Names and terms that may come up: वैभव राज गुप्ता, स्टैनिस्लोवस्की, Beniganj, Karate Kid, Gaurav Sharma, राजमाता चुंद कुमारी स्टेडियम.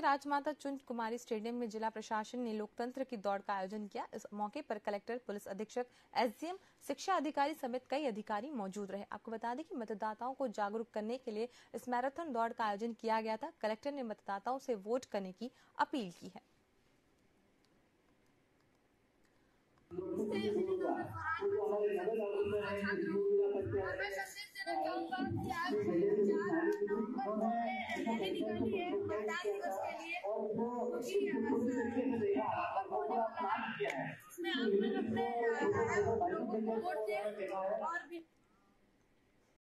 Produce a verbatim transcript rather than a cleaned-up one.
के राजमाता चुंद कुमारी स्टेडियम में जिला प्रशासन ने लोकतंत्र की दौड़ का आयोजन किया। इस मौके पर कलेक्टर, पुलिस अधीक्षक, एसडीएम, शिक्षा अधिकारी समेत कई अधिकारी मौजूद रहे। आपको बता दें कि मतदाताओं को जागरूक करने के लिए इस मैराथन दौड़ का आयोजन किया गया था। कलेक्टर ने मतदाताओं से वोट करने की अपील की है। और भी